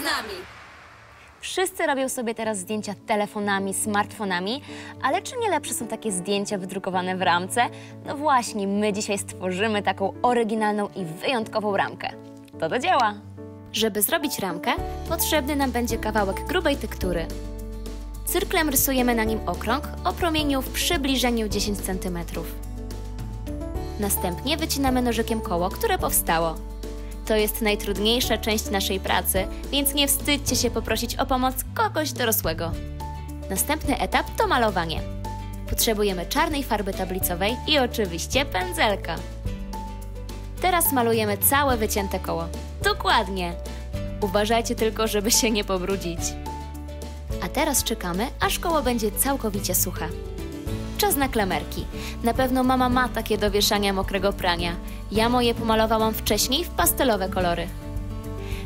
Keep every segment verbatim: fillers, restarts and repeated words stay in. z nami. Wszyscy robią sobie teraz zdjęcia telefonami, smartfonami, ale czy nie lepsze są takie zdjęcia wydrukowane w ramce? No właśnie, my dzisiaj stworzymy taką oryginalną i wyjątkową ramkę. To do dzieła! Żeby zrobić ramkę, potrzebny nam będzie kawałek grubej tektury. Cyrklem rysujemy na nim okrąg o promieniu w przybliżeniu dziesięć centymetrów. Następnie wycinamy nożykiem koło, które powstało. To jest najtrudniejsza część naszej pracy, więc nie wstydźcie się poprosić o pomoc kogoś dorosłego. Następny etap to malowanie. Potrzebujemy czarnej farby tablicowej i oczywiście pędzelka. Teraz malujemy całe wycięte koło. Dokładnie! Uważajcie tylko, żeby się nie pobrudzić. A teraz czekamy, aż koło będzie całkowicie suche. Czas na klamerki. Na pewno mama ma takie do wieszania mokrego prania. Ja moje pomalowałam wcześniej w pastelowe kolory.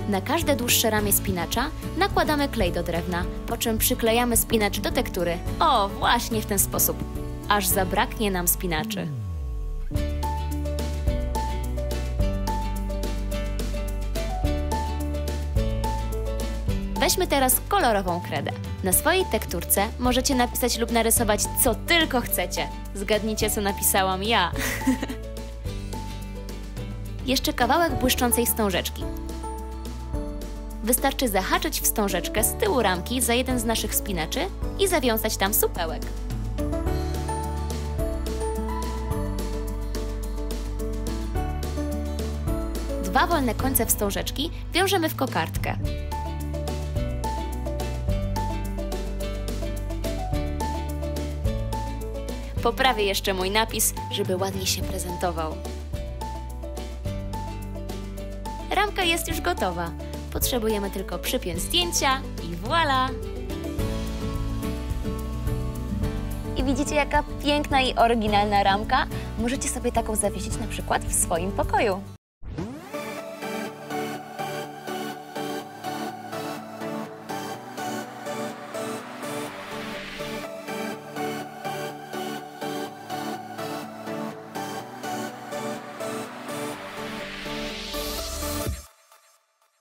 Na każde dłuższe ramię spinacza nakładamy klej do drewna, po czym przyklejamy spinacz do tektury. O, właśnie w ten sposób. Aż zabraknie nam spinaczy. Weźmy teraz kolorową kredę. Na swojej tekturce możecie napisać lub narysować co tylko chcecie. Zgadnijcie, co napisałam ja. Jeszcze kawałek błyszczącej wstążeczki. Wystarczy zahaczyć wstążeczkę z tyłu ramki za jeden z naszych spinaczy i zawiązać tam supełek. Dwa wolne końce wstążeczki wiążemy w kokardkę. Poprawię jeszcze mój napis, żeby ładnie się prezentował. Ramka jest już gotowa. Potrzebujemy tylko przypiąć zdjęcia i voilà! I widzicie, jaka piękna i oryginalna ramka? Możecie sobie taką zawiesić na przykład w swoim pokoju.